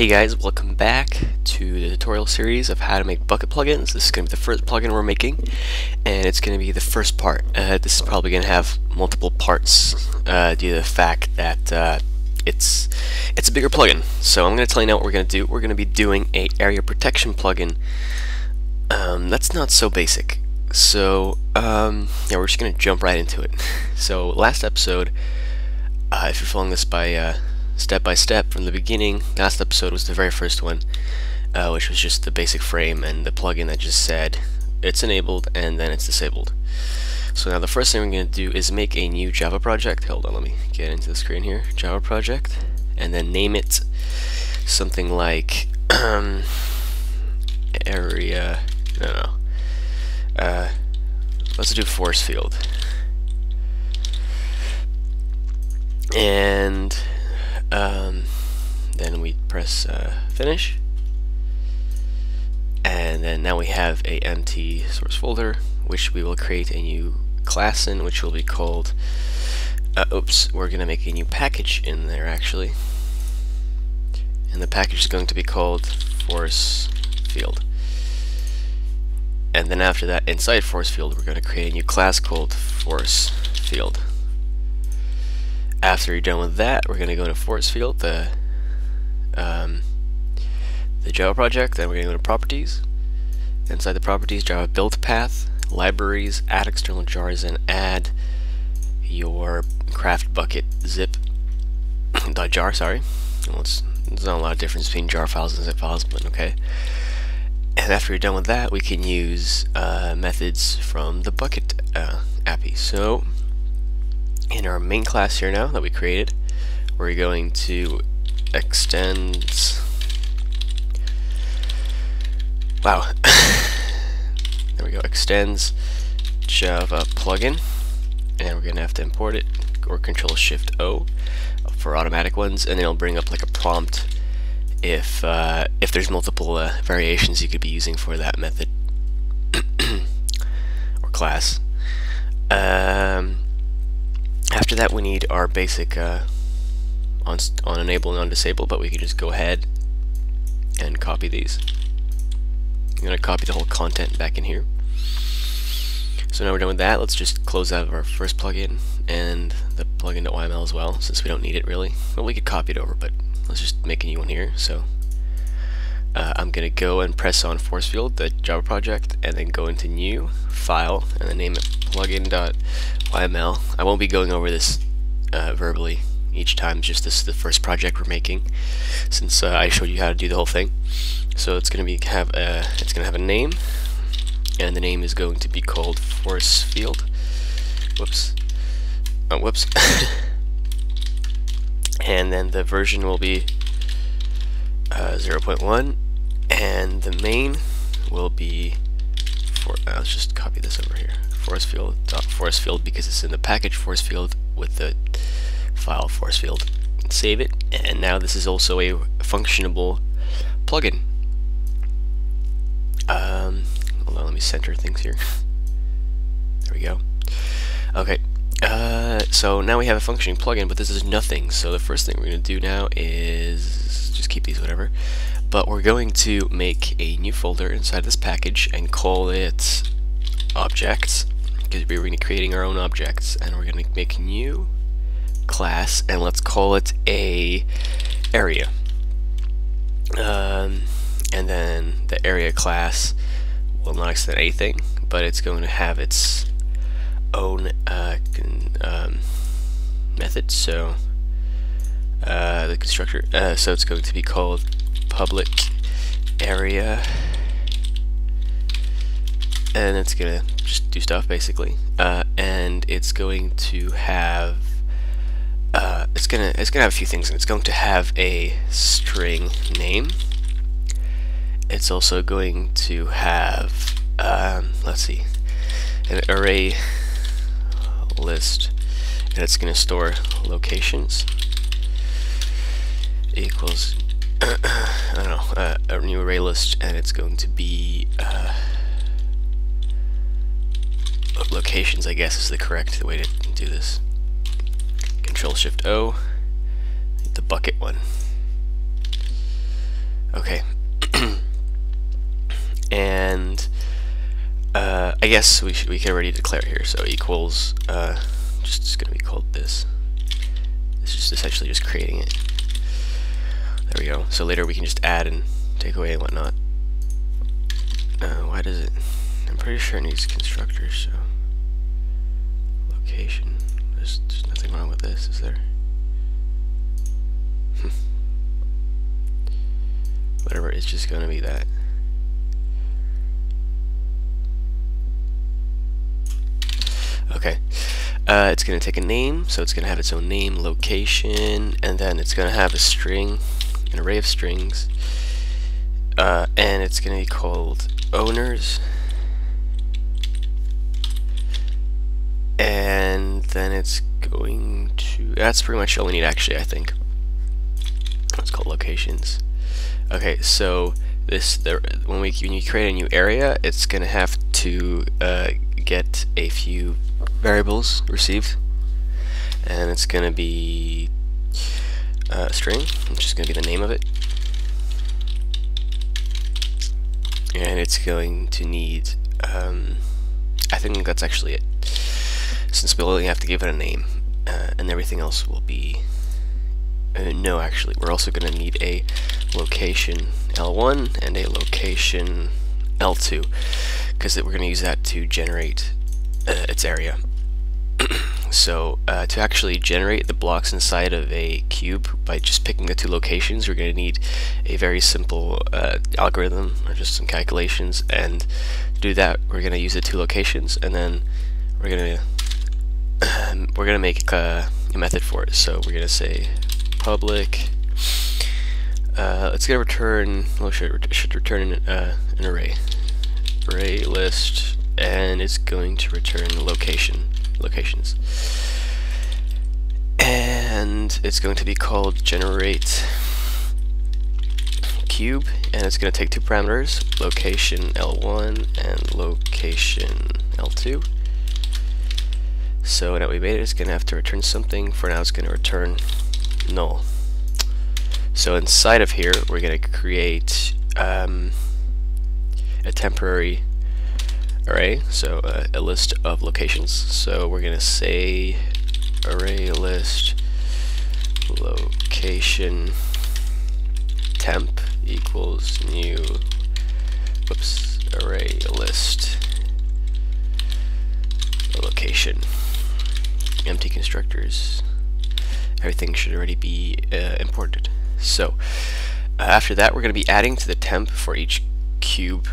Hey guys, welcome back to the tutorial series of how to make Bukkit plugins. This is going to be the first plugin we're making, and it's going to be the first part. This is probably going to have multiple parts due to the fact that it's a bigger plugin. So I'm going to tell you now what we're going to do. We're going to be doing an area protection plugin. That's not so basic. So yeah, we're just going to jump right into it. So last episode, if you're following this by step by step from the beginning, last episode was the very first one, which was just the basic frame and the plugin that just said it's enabled and then it's disabled. So now the first thing we're going to do is make a new Java project. Hold on, let me get into the screen here. Java project, and then name it something like area. Let's do force field. And then we press finish, and then now we have a empty source folder which we will create a new class in, which will be called we're gonna make a new package in there actually, and the package is going to be called force field. And then after that, inside force field, we're gonna create a new class called force field. After you're done with that, we're going to go to Force Field, the Java project, then we're going to go to Properties. Inside the Properties, Java Build Path, Libraries, Add External Jars, and add your craft bucket zip .jar, sorry. Well, there's not a lot of difference between jar files and zip files, but okay. And after you're done with that, we can use methods from the Bukkit API. So in our main class here now that we created, we're going to extend. Wow. There we go. Extends Java plugin, and we're gonna have to import it or Control-Shift-O for automatic ones, and then it'll bring up like a prompt if there's multiple variations you could be using for that method or class. After that, we need our basic on enable and on disable, but we can just go ahead and copy these. I'm going to copy the whole content back in here. So now we're done with that, let's just close out of our first plugin and the plugin.yml as well, since we don't need it really. Well, we could copy it over, but let's just make a new one here. So I'm going to go and press on Force Field, the Java project, and then go into New, File, and then name it plugin.yml. I won't be going over this verbally each time, just this is the first project we're making, since I showed you how to do the whole thing. So it's going to be have a name, and the name is going to be called Force Field. Whoops. Oh, whoops. And then the version will be 0.1, and the main will be let's just copy this over here. Force field because it's in the package force field with the file force field. Save it, and now this is also a functionable plugin. Hold on, let me center things here. There we go. Okay. So now we have a functioning plugin, but this is nothing. So the first thing we're going to do now is just keep these whatever, but we're going to make a new folder inside this package and call it objects, because we're going to be creating our own objects, and we're going to make a new class, and let's call it a area. And then the area class will not extend anything, but it's going to have its own method, so the constructor, so it's going to be called public area, and it's gonna just do stuff basically, and it's going to have it's gonna have a few things, and it's going to have a string name. It's also going to have let's see, an array list, and it's going to store locations equals I don't know, a new array list, and it's going to be locations, I guess, is the correct way to do this. Control-Shift-O, the Bukkit one. Okay. And I guess we can already declare here. So equals just going to be called this. It's just essentially just creating it. There we go. So later we can just add and take away and whatnot. Why does it? I'm pretty sure it needs constructors. So location. There's nothing wrong with this, is there? Whatever. It's just going to be that. Okay, it's going to take a name, so it's going to have its own name, location, and then it's going to have a string, an array of strings, and it's going to be called owners, and then it's going to, that's pretty much all we need actually, I think. Let's call locations. Okay, so this, when you create a new area, it's going to have to get a few variables received, and it's going to be a string, which is going to be the name of it, and it's going to need, I think that's actually it, since we only have to give it a name, and everything else will be, no actually, we're also going to need a location L1 and a location L2, because we're going to use that to generate its area. So to actually generate the blocks inside of a cube by just picking the two locations, we're going to need a very simple algorithm or just some calculations, and to do that we're going to use the two locations, and then we're going to make a method for it. So we're going to say public, it's going to return, well, it should return an array list, and it's going to return locations, and it's going to be called generate cube, and it's going to take two parameters, location L1 and location L2. So now we made it, it's going to have to return something. For now it's going to return null. So inside of here we're going to create a temporary array, so a list of locations. So we're going to say array list location temp equals new, whoops, array list location, empty constructors, everything should already be imported. So after that we're going to be adding to the temp for each cube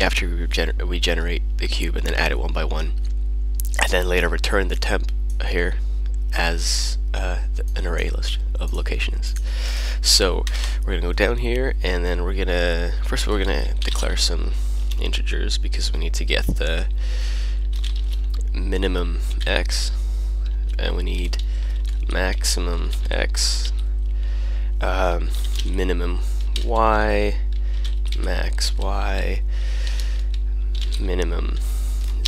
after we generate the cube, and then add it one by one, and then later return the temp here as an array list of locations. So we're gonna go down here, and then we're gonna, first of all, we're gonna declare some integers because we need to get the minimum x, and we need maximum x, minimum y, max y, minimum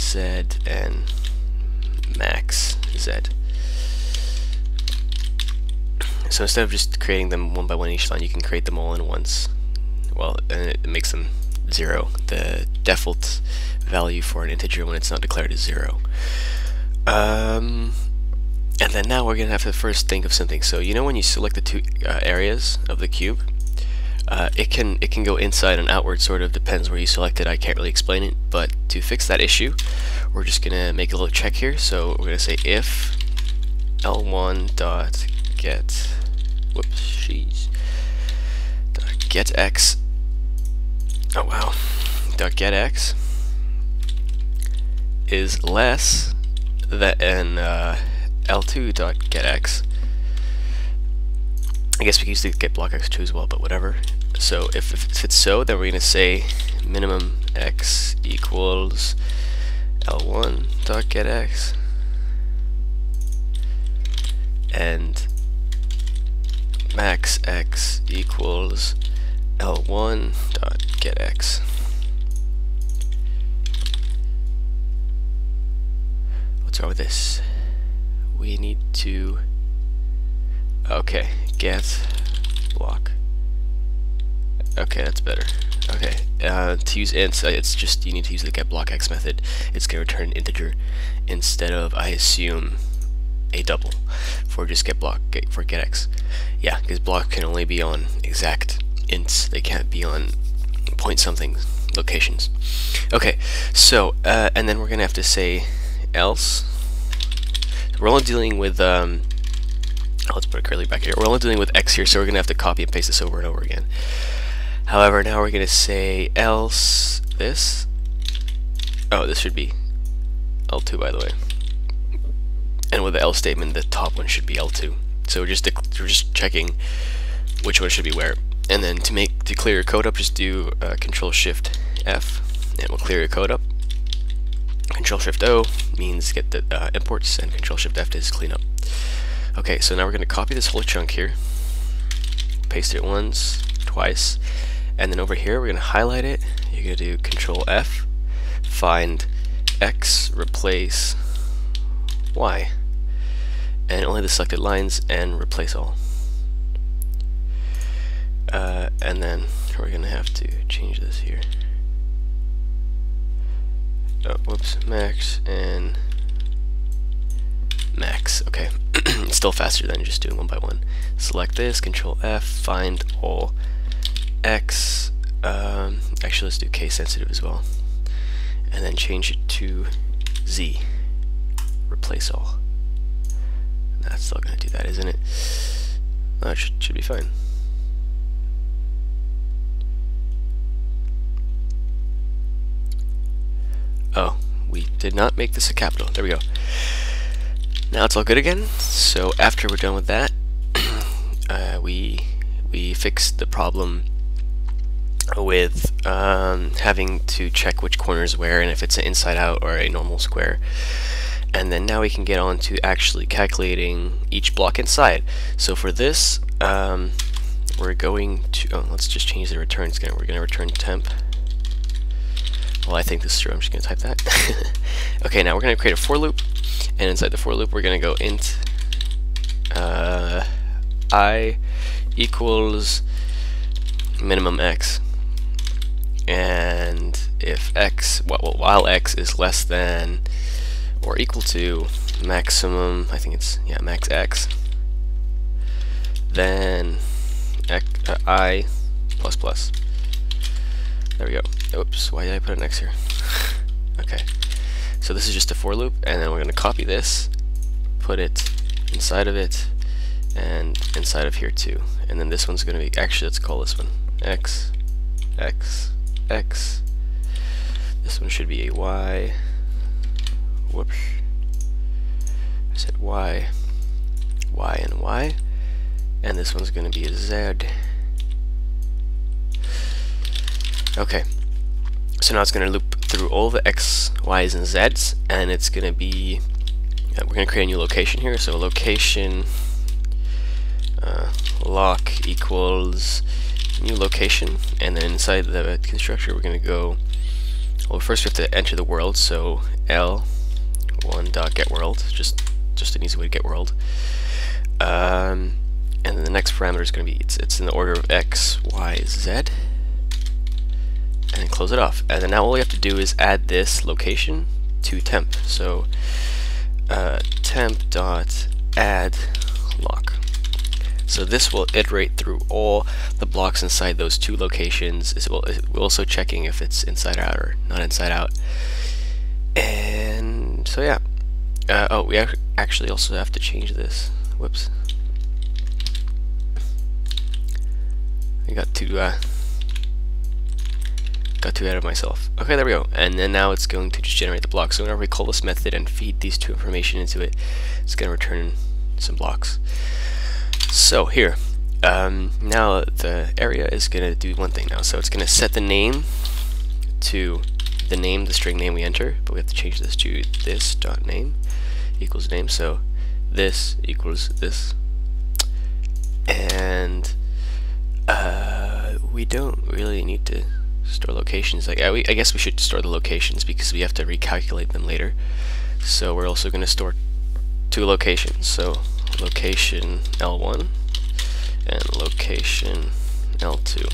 z, and max z. So instead of just creating them one by one each line, you can create them all in once. Well, and it makes them zero. The default value for an integer when it's not declared is zero. And then now we're going to have to first think of something. So you know when you select the two areas of the cube, it can go inside and outward, sort of depends where you select it. I can't really explain it, but to fix that issue we're just gonna make a little check here. So we're gonna say if L1 dot get, whoops, jeez, dot get x, oh wow, dot get x is less than L2 dot get x. I guess we can use the get block x2 as well, but whatever. So if it's so, then we're going to say minimum x equals L1 dot get x, and max x equals L1 dot get x. What's wrong with this? We need to, okay, get block Okay, that's better. Okay, to use ints, it's just you need to use the getBlockX method. It's going to return an integer instead of, I assume, a double for just getX. Yeah, because block can only be on exact ints. They can't be on point something locations. Okay, so and then we're going to have to say else. We're only dealing with let's put a curly back here. We're only dealing with X here, so we're going to have to copy and paste this over and over again. However, now we're going to say else this. Oh, this should be L2, by the way. And with the else statement, the top one should be L2. So we're just checking which one should be where. And then to clear your code up, just do Control-Shift-F, and we'll clear your code up. Control-Shift-O means get the imports, and Control-Shift-F is clean up. Okay, so now we're going to copy this whole chunk here, paste it once, twice, and then over here we're going to highlight it. You're going to do Control-F, find X, replace Y, and only the selected lines, and replace all. And then we're going to have to change this here. Oh, whoops, max and max. Okay, it's still faster than just doing one by one. Select this, Control F, find all X. Actually, let's do case sensitive as well. And then change it to Z, replace all. That's still going to do that, isn't it? That should be fine. Oh, we did not make this a capital. There we go. Now it's all good again. So after we're done with that, we fixed the problem with having to check which corner is where and if it's an inside out or a normal square. And then now we can get on to actually calculating each block inside. So for this, we're going to let's just change the return. We're going to return temp. Well, I think this is true. I'm just going to type that. Okay, now we're going to create a for loop, and inside the for loop, we're going to go int I equals minimum X, and if X, well, while X is less than or equal to maximum, I think it's max X, then X, I plus plus. There we go. Oops, why did I put an X here? Okay. So this is just a for loop, and then we're going to copy this, put it, and inside of here too. And then this one's going to be, actually let's call this one X, X, X. This one should be a Y. Whoops. I said Y, Y and Y. And this one's going to be a Z. Okay, so now it's going to loop through all the X, Y's, and Z's, and it's going to be, we're going to create a new location here, so location lock equals new location, and then inside the constructor we're going to go, well, first we have to enter the world, so L1.getWorld, just an easy way to get world, and then the next parameter is going to be, it's in the order of X, Y, Z, and close it off. And then now all we have to do is add this location to temp. So temp dot add lock. So this will iterate through all the blocks inside those two locations. We're also checking if it's inside out or not inside out. And so yeah. Oh, we actually also have to change this. Whoops. We got to got too ahead of myself. Okay, there we go. And then now it's going to just generate the blocks. So whenever we call this method and feed these two information into it, it's going to return some blocks. So here, now the area is going to do one thing now. So it's going to set the name to the name, the string name we enter, but we have to change this to this dot name equals name. So this equals this, and we don't really need to store locations. I guess we should store the locations because we have to recalculate them later. So we're also going to store two locations. So location L1 and location L2.